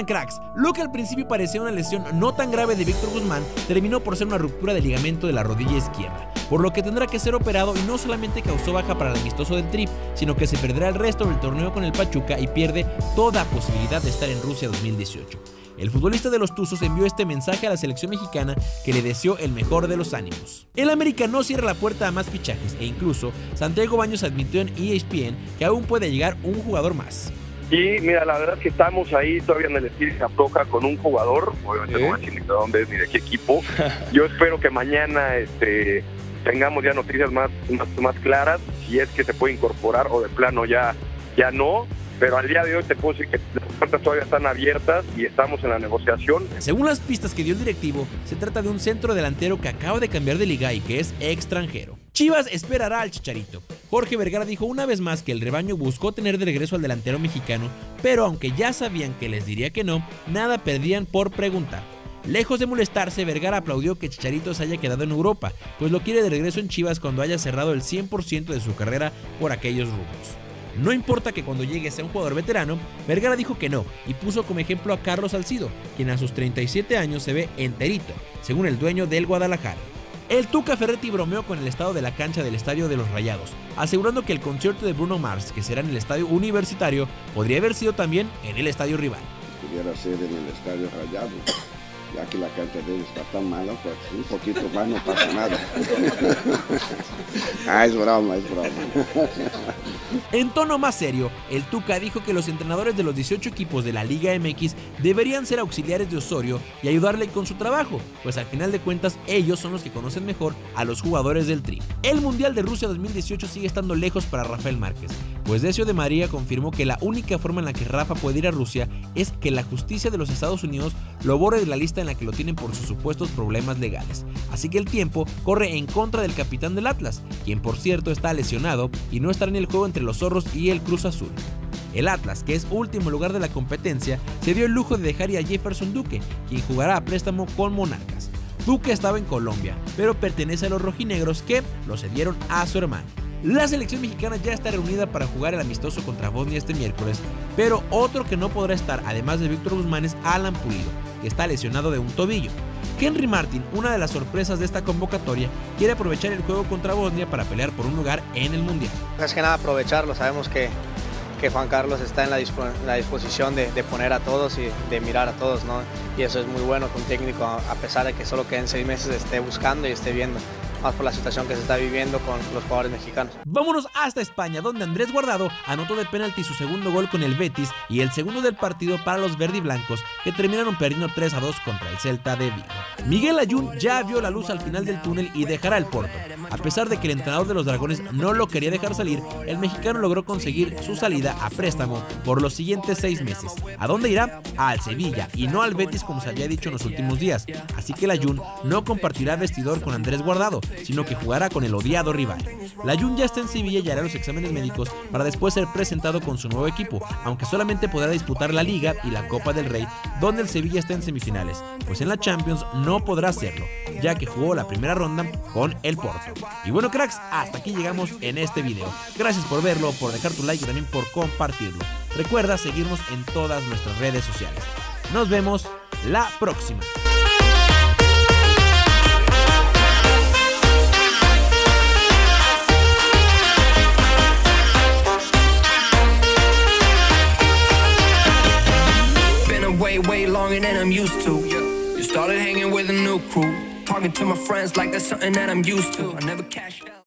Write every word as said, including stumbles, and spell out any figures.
están, cracks? Lo que al principio parecía una lesión no tan grave de Víctor Guzmán terminó por ser una ruptura de ligamento de la rodilla izquierda, por lo que tendrá que ser operado y no solamente causó baja para el amistoso del Tri, sino que se perderá el resto del torneo con el Pachuca y pierde toda posibilidad de estar en Rusia dos mil dieciocho. El futbolista de los Tuzos envió este mensaje a la selección mexicana que le deseó el mejor de los ánimos. El América no cierra la puerta a más fichajes e incluso Santiago Baños admitió en E S P N que aún puede llegar un jugador más. Y mira, la verdad es que estamos ahí todavía en el estilo afloja con un jugador, obviamente ¿Eh? no voy a decir ni de dónde es ni de qué equipo. Yo espero que mañana este, tengamos ya noticias más, más, más claras, si es que se puede incorporar o de plano ya, ya no. Pero al día de hoy te puedo decir que las puertas todavía están abiertas y estamos en la negociación. Según las pistas que dio el directivo, se trata de un centro delantero que acaba de cambiar de liga y que es extranjero. Chivas esperará al Chicharito. Jorge Vergara dijo una vez más que el rebaño buscó tener de regreso al delantero mexicano, pero aunque ya sabían que les diría que no, nada perdían por preguntar. Lejos de molestarse, Vergara aplaudió que Chicharito se haya quedado en Europa, pues lo quiere de regreso en Chivas cuando haya cerrado el cien por ciento de su carrera por aquellos rumbos. No importa que cuando llegue sea un jugador veterano, Vergara dijo que no y puso como ejemplo a Carlos Salcido, quien a sus treinta y siete años se ve enterito, según el dueño del Guadalajara. El Tuca Ferretti bromeó con el estado de la cancha del Estadio de los Rayados, asegurando que el concierto de Bruno Mars, que será en el Estadio Universitario, podría haber sido también en el estadio rival. Pudiera ser en el Estadio Rayados, ya que la cancha de él está tan mala, pues un poquito más no pasa nada. Ah, es broma, es broma. En tono más serio, el Tuca dijo que los entrenadores de los dieciocho equipos de la Liga M X deberían ser auxiliares de Osorio y ayudarle con su trabajo, pues al final de cuentas ellos son los que conocen mejor a los jugadores del Tri. El Mundial de Rusia dos mil dieciocho sigue estando lejos para Rafael Márquez, pues Decio de María confirmó que la única forma en la que Rafa puede ir a Rusia es que la justicia de los Estados Unidos lo borre de la lista en la que lo tienen por sus supuestos problemas legales. Así que el tiempo corre en contra del capitán del Atlas, quien por cierto está lesionado y no estará en el juego entre los zorros y el Cruz Azul. El Atlas, que es último lugar de la competencia, se dio el lujo de dejar ir a Jefferson Duque, quien jugará a préstamo con Monarcas. Duque estaba en Colombia, pero pertenece a los rojinegros que lo cedieron a su hermano. La selección mexicana ya está reunida para jugar el amistoso contra Bosnia este miércoles, pero otro que no podrá estar, además de Víctor Guzmán, es Alan Pulido, que está lesionado de un tobillo. Henry Martin, una de las sorpresas de esta convocatoria, quiere aprovechar el juego contra Bosnia para pelear por un lugar en el Mundial. Más que nada aprovecharlo, sabemos que, que Juan Carlos está en la, disp la disposición de, de poner a todos y de mirar a todos, ¿no? Y eso es muy bueno que un técnico, a pesar de que solo queden seis meses, esté buscando y esté viendo, más por la situación que se está viviendo con los jugadores mexicanos. Vámonos hasta España, donde Andrés Guardado anotó de penalti su segundo gol con el Betis y el segundo del partido para los verdiblancos, que terminaron perdiendo tres a dos contra el Celta de Vigo. Miguel Layún ya vio la luz al final del túnel y dejará el Porto. A pesar de que el entrenador de los dragones no lo quería dejar salir, el mexicano logró conseguir su salida a préstamo por los siguientes seis meses. ¿A dónde irá? Al Sevilla, y no al Betis como se había dicho en los últimos días. Así que Layún no compartirá vestidor con Andrés Guardado, sino que jugará con el odiado rival. Layún ya está en Sevilla y hará los exámenes médicos para después ser presentado con su nuevo equipo, aunque solamente podrá disputar la Liga y la Copa del Rey, donde el Sevilla está en semifinales, pues en la Champions no podrá hacerlo, ya que jugó la primera ronda con el Porto. Y bueno, cracks, hasta aquí llegamos en este video. Gracias por verlo, por dejar tu like y también por compartirlo. Recuerda seguirnos en todas nuestras redes sociales. Nos vemos la próxima. Way, way longer than I'm used to. You started hanging with a new crew, talking to my friends like that's something that I'm used to. I never cashed out.